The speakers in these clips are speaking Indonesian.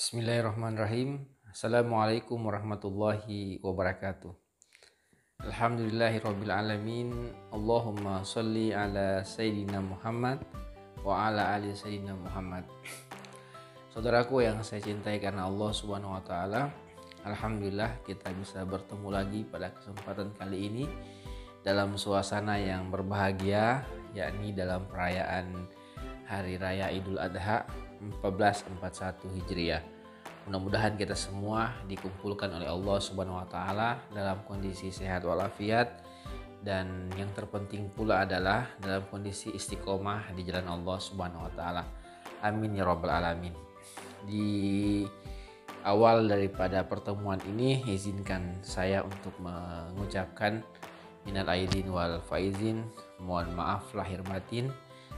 Bismillahirrahmanirrahim. Assalamualaikum warahmatullahi wabarakatuh. Alhamdulillahirrabbilalamin. Allahumma salli ala Sayyidina Muhammad wa ala ali Sayyidina Muhammad. Saudaraku yang saya cintai karena Allah Subhanahu wa taala, alhamdulillah kita bisa bertemu lagi pada kesempatan kali ini dalam suasana yang berbahagia, yakni dalam perayaan Hari Raya Idul Adha 1441 Hijriyah. Mudah-mudahan kita semua dikumpulkan oleh Allah Subhanahu wa taala dalam kondisi sehat walafiat, dan yang terpenting pula adalah dalam kondisi istiqomah di jalan Allah Subhanahu wa taala. Amin ya rabbal alamin. Di awal daripada pertemuan ini, izinkan saya untuk mengucapkan minal aidin wal faizin, mohon maaf lahir batin.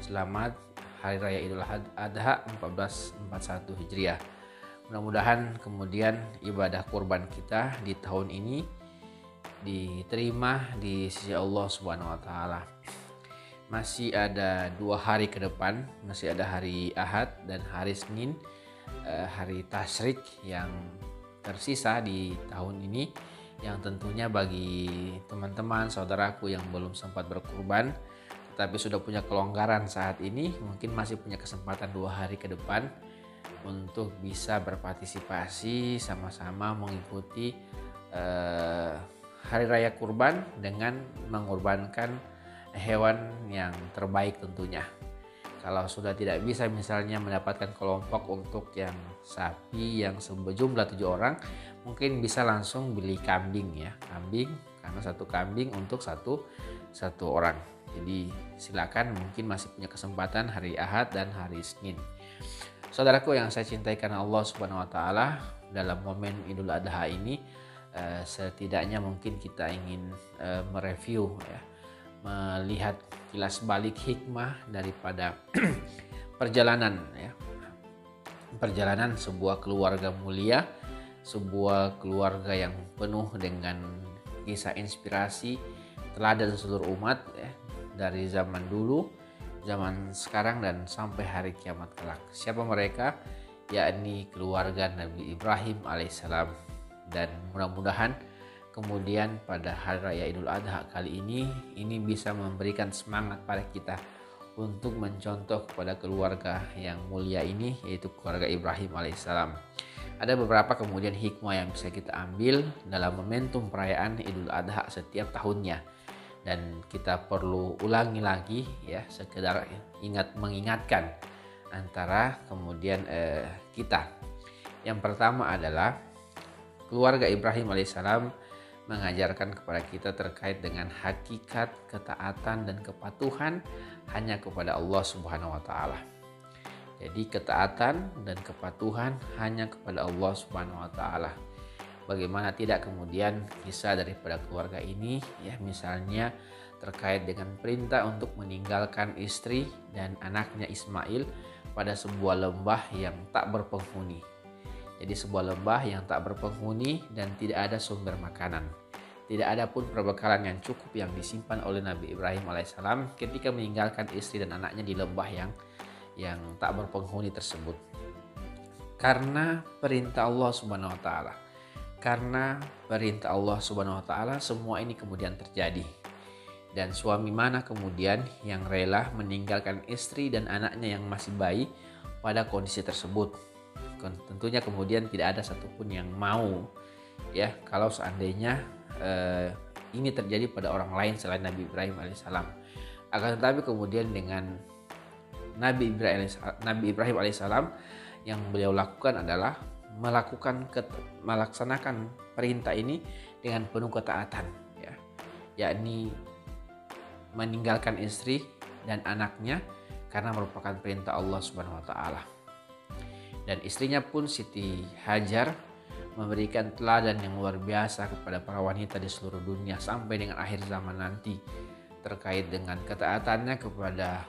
Selamat Hari Raya Idul Adha 1441 Hijriah. Mudah-mudahan kemudian ibadah kurban kita di tahun ini diterima di sisi Allah Subhanahu wa taala. Masih ada 2 hari ke depan, masih ada hari Ahad dan hari Senin, hari Tasyrik yang tersisa di tahun ini, yang tentunya bagi teman-teman saudaraku yang belum sempat berkurban tapi sudah punya kelonggaran saat ini, mungkin masih punya kesempatan 2 hari ke depan untuk bisa berpartisipasi sama-sama mengikuti Hari Raya Kurban dengan mengorbankan hewan yang terbaik tentunya. Kalau sudah tidak bisa misalnya mendapatkan kelompok untuk yang sapi yang sejumlah 7 orang, mungkin bisa langsung beli kambing ya, kambing, karena 1 kambing untuk satu orang. Jadi silakan, mungkin masih punya kesempatan hari Ahad dan hari Senin. Saudaraku yang saya cintai karena Allah Subhanahu wa taala, dalam momen Idul Adha ini setidaknya mungkin kita ingin mereview ya, melihat kilas balik hikmah daripada perjalanan ya. Perjalanan sebuah keluarga mulia, sebuah keluarga yang penuh dengan kisah inspirasi teladan seluruh umat ya, dari zaman dulu, zaman sekarang, dan sampai hari kiamat kelak. Siapa mereka? Yakni keluarga Nabi Ibrahim Alaihissalam. Dan mudah-mudahan kemudian pada Hari Raya Idul Adha kali ini bisa memberikan semangat pada kita untuk mencontoh kepada keluarga yang mulia ini, yaitu keluarga Ibrahim Alaihissalam. Ada beberapa kemudian hikmah yang bisa kita ambil dalam momentum perayaan Idul Adha setiap tahunnya, dan kita perlu ulangi lagi ya, sekedar mengingatkan antara kemudian kita. Yang pertama adalah keluarga Ibrahim Alaihissalam mengajarkan kepada kita terkait dengan hakikat ketaatan dan kepatuhan hanya kepada Allah Subhanahu wa taala. Jadi ketaatan dan kepatuhan hanya kepada Allah Subhanahu wa taala. Bagaimana tidak kemudian kisah daripada keluarga ini ya, misalnya terkait dengan perintah untuk meninggalkan istri dan anaknya Ismail pada sebuah lembah yang tak berpenghuni. Jadi sebuah lembah yang tak berpenghuni dan tidak ada sumber makanan. Tidak ada pun perbekalan yang cukup yang disimpan oleh Nabi Ibrahim Alaihissalam ketika meninggalkan istri dan anaknya di lembah yang tak berpenghuni tersebut. Karena perintah Allah Subhanahu wa taala. Karena perintah Allah Subhanahu wa taala semua ini kemudian terjadi. Dan suami mana kemudian yang rela meninggalkan istri dan anaknya yang masih bayi pada kondisi tersebut? Tentunya kemudian tidak ada satupun yang mau ya, kalau seandainya ini terjadi pada orang lain selain Nabi Ibrahim Alaihissalam. Akan tetapi kemudian dengan Nabi Ibrahim Alaihissalam yang beliau lakukan adalah melaksanakan perintah ini dengan penuh ketaatan ya, yakni meninggalkan istri dan anaknya karena merupakan perintah Allah Subhanahu wa taala. Dan istrinya pun Siti Hajar memberikan teladan yang luar biasa kepada para wanita di seluruh dunia sampai dengan akhir zaman nanti terkait dengan ketaatannya kepada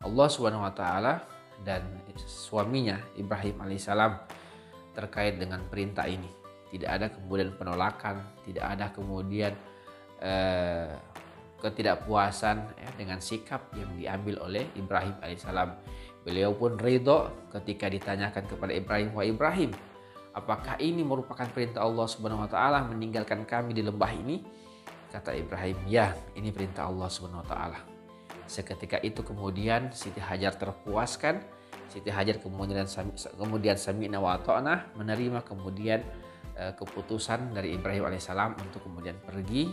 Allah Subhanahu wa taala dan suaminya Ibrahim Alaihissalam terkait dengan perintah ini. Tidak ada kemudian penolakan, tidak ada kemudian ketidakpuasan ya, dengan sikap yang diambil oleh Ibrahim Alaihissalam. Beliau pun ridho ketika ditanyakan kepada Ibrahim, "Wah Ibrahim, apakah ini merupakan perintah Allah Subhanahu wa taala meninggalkan kami di lembah ini?" Kata Ibrahim, "Ya, ini perintah Allah Subhanahu wa taala." Seketika itu kemudian Siti Hajar terpuaskan. Siti Hajar kemudian sami'na wa ata'na, menerima kemudian keputusan dari Ibrahim alaihissalam untuk kemudian pergi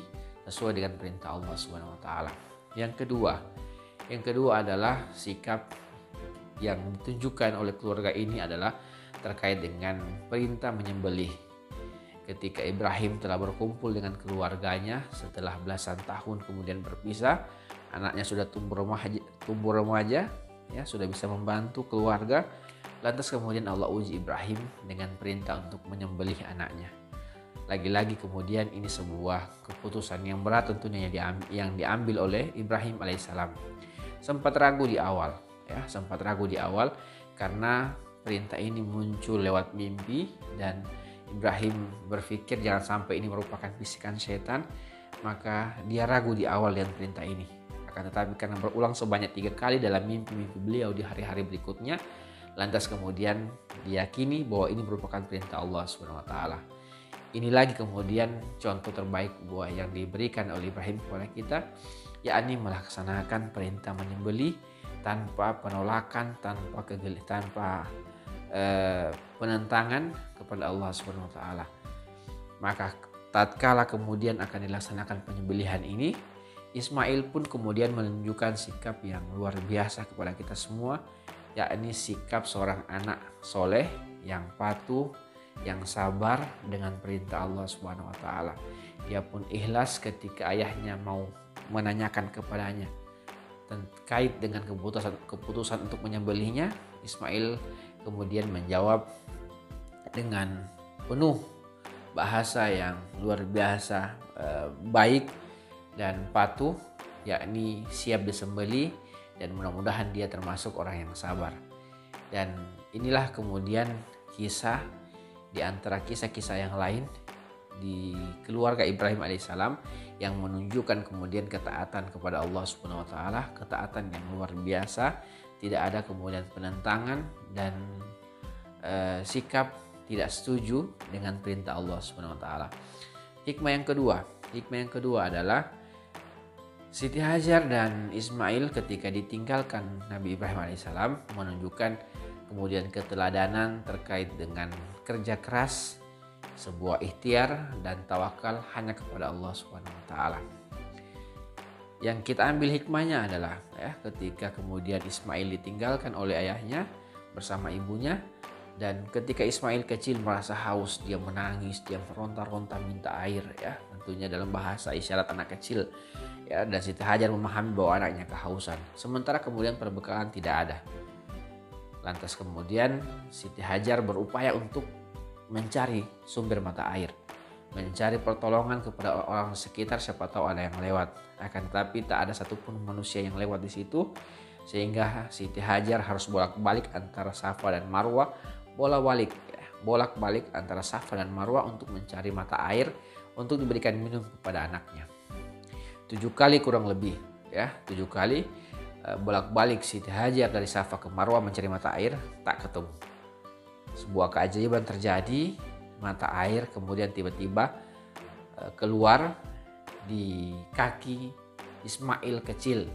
sesuai dengan perintah Allah Subhanahu wa taala. Yang kedua adalah sikap yang ditunjukkan oleh keluarga ini adalah terkait dengan perintah menyembelih. Ketika Ibrahim telah berkumpul dengan keluarganya setelah belasan tahun kemudian berpisah, anaknya sudah tumbuh remaja, ya sudah bisa membantu keluarga. Lantas kemudian Allah uji Ibrahim dengan perintah untuk menyembelih anaknya. Lagi-lagi kemudian ini sebuah keputusan yang berat tentunya yang diambil oleh Ibrahim alaihissalam. Sempat ragu di awal karena perintah ini muncul lewat mimpi dan Ibrahim berpikir jangan sampai ini merupakan bisikan setan, maka dia ragu di awal dengan perintah ini. Akan tetapi karena berulang sebanyak 3 kali dalam mimpi-mimpi beliau di hari-hari berikutnya, lantas kemudian diyakini bahwa ini merupakan perintah Allah Subhanahu wa taala. Ini lagi kemudian contoh terbaik buah yang diberikan oleh Ibrahim kepada kita, yakni melaksanakan perintah menyembelih tanpa penolakan, tanpa penentangan kepada Allah Subhanahu wa taala. Maka tatkala kemudian akan dilaksanakan penyembelihan ini, Ismail pun kemudian menunjukkan sikap yang luar biasa kepada kita semua, yakni sikap seorang anak soleh yang patuh, yang sabar dengan perintah Allah Subhanahu wa taala. Dia pun ikhlas ketika ayahnya mau menanyakan kepadanya terkait dengan keputusan untuk menyembelihnya. Ismail kemudian menjawab dengan penuh bahasa yang luar biasa baik dan patuh, yakni siap disembelih, dan mudah-mudahan dia termasuk orang yang sabar. Dan inilah kemudian kisah di antara kisah-kisah yang lain di keluarga Ibrahim alaihissalam yang menunjukkan kemudian ketaatan kepada Allah Subhanahu wa taala, ketaatan yang luar biasa, tidak ada kemudian penentangan dan sikap tidak setuju dengan perintah Allah Subhanahu wa taala. Hikmah yang kedua adalah Siti Hajar dan Ismail ketika ditinggalkan Nabi Ibrahim alaihissalam menunjukkan kemudian keteladanan terkait dengan kerja keras, sebuah ikhtiar dan tawakal hanya kepada Allah Subhanahu wa taala. Yang kita ambil hikmahnya adalah ketika kemudian Ismail ditinggalkan oleh ayahnya bersama ibunya, dan ketika Ismail kecil merasa haus, dia menangis, dia meronta-ronta minta air, tentunya dalam bahasa isyarat anak kecil, dan Siti Hajar memahami bahwa anaknya kehausan. Sementara kemudian perbekalan tidak ada. Lantas kemudian Siti Hajar berupaya untuk mencari sumber mata air, mencari pertolongan kepada orang sekitar, siapa tahu ada yang lewat. Akan tetapi tak ada satupun manusia yang lewat di situ, sehingga Siti Hajar harus bolak-balik antara Safa dan Marwa, bolak-balik antara Safa dan Marwa untuk mencari mata air untuk diberikan minum kepada anaknya. 7 kali kurang lebih, 7 kali bolak-balik Siti Hajar dari Safa ke Marwa mencari mata air, tak ketemu. Sebuah keajaiban terjadi, mata air kemudian tiba-tiba keluar di kaki Ismail kecil,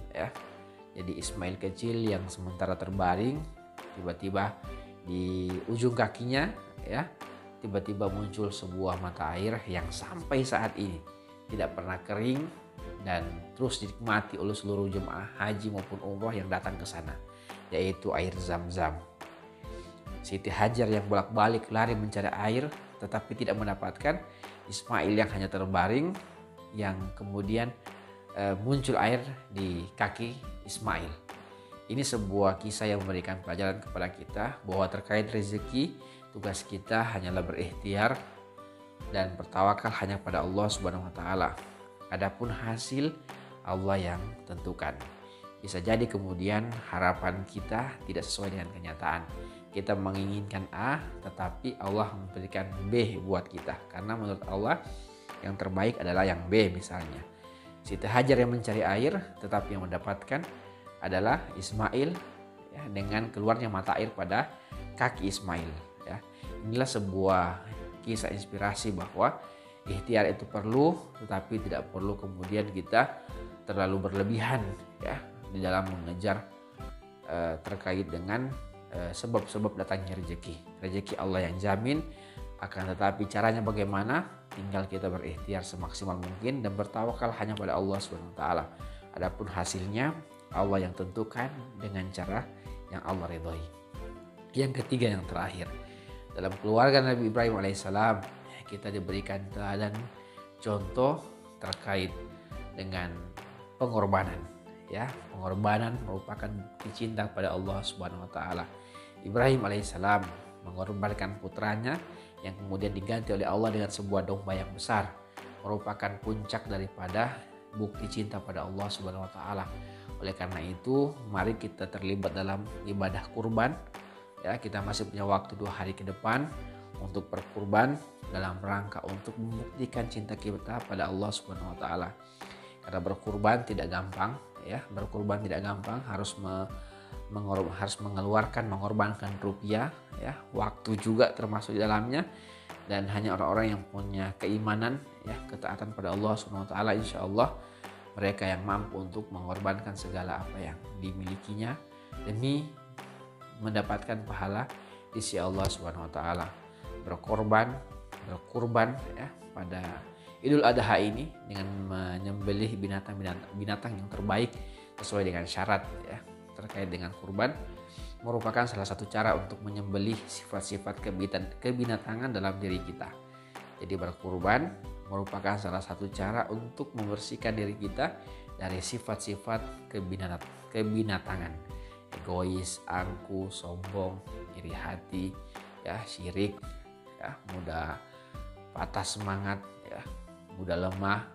Jadi Ismail kecil yang sementara terbaring tiba-tiba di ujung kakinya, tiba-tiba muncul sebuah mata air yang sampai saat ini tidak pernah kering dan terus dinikmati oleh seluruh jemaah haji maupun umroh yang datang ke sana, yaitu air zam-zam. Siti Hajar yang bolak-balik lari mencari air tetapi tidak mendapatkan, Ismail yang hanya terbaring yang kemudian muncul air di kaki Ismail. Ini sebuah kisah yang memberikan pelajaran kepada kita bahwa terkait rezeki tugas kita hanyalah berikhtiar dan bertawakal hanya pada Allah Subhanahu wa taala. Adapun hasil Allah yang tentukan. Bisa jadi kemudian harapan kita tidak sesuai dengan kenyataan. Kita menginginkan A, tetapi Allah memberikan B buat kita. Karena menurut Allah yang terbaik adalah yang B misalnya. Siti Hajar yang mencari air, tetapi yang mendapatkan adalah Ismail ya, dengan keluarnya mata air pada kaki Ismail. Ya. Inilah sebuah kisah inspirasi bahwa ikhtiar itu perlu, tetapi tidak perlu kemudian kita terlalu berlebihan ya di dalam mengejar terkait dengan sebab-sebab datangnya rezeki. Rezeki Allah yang jamin, akan tetapi caranya bagaimana? Tinggal kita berikhtiar semaksimal mungkin dan bertawakal hanya pada Allah SWT. Adapun hasilnya Allah yang tentukan dengan cara yang Allah ridhoi. Yang ketiga, yang terakhir, dalam keluarga Nabi Ibrahim Alaihissalam kita diberikan teladan contoh terkait dengan pengorbanan. Ya, pengorbanan merupakan bukti cinta kepada Allah SWT. Ibrahim Alaihissalam mengorbankan putranya yang kemudian diganti oleh Allah dengan sebuah domba yang besar, merupakan puncak daripada bukti cinta pada Allah Subhanahu wa taala. Oleh karena itu, mari kita terlibat dalam ibadah kurban. Ya, kita masih punya waktu 2 hari ke depan untuk berkurban dalam rangka untuk membuktikan cinta kita pada Allah Subhanahu wa taala. Karena berkurban tidak gampang, ya. Berkurban tidak gampang, harus mengorbankan rupiah, ya, waktu juga termasuk di dalamnya, dan hanya orang-orang yang punya keimanan, ya, ketaatan pada Allah SWT, insya Allah mereka yang mampu untuk mengorbankan segala apa yang dimilikinya demi mendapatkan pahala di sisi Allah SWT. Berkorban ya, pada Idul Adha ini dengan menyembelih binatang yang terbaik sesuai dengan syarat, ya, terkait dengan kurban merupakan salah satu cara untuk menyembelih sifat-sifat kebinatangan dalam diri kita. Jadi berkurban merupakan salah satu cara untuk membersihkan diri kita dari sifat-sifat kebinatangan, egois, angku, sombong, iri hati, ya, syirik, ya, mudah patah semangat, ya, mudah lemah,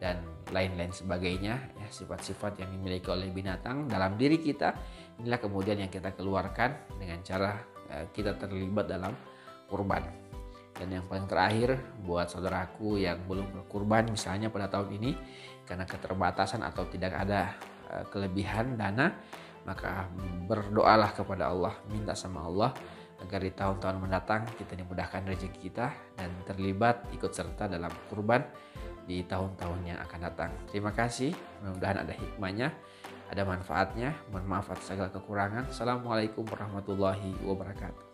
dan lain-lain sebagainya, ya, sifat-sifat yang dimiliki oleh binatang dalam diri kita. Inilah kemudian yang kita keluarkan dengan cara kita terlibat dalam kurban. Dan yang paling terakhir, buat saudaraku yang belum berkurban misalnya pada tahun ini karena keterbatasan atau tidak ada kelebihan dana, maka berdoalah kepada Allah, minta sama Allah agar di tahun-tahun mendatang kita dimudahkan rezeki kita dan terlibat ikut serta dalam kurban di tahun-tahun yang akan datang. Terima kasih, mudah-mudahan ada hikmahnya, ada manfaatnya. Mohon maaf atas segala kekurangan. Assalamualaikum warahmatullahi wabarakatuh.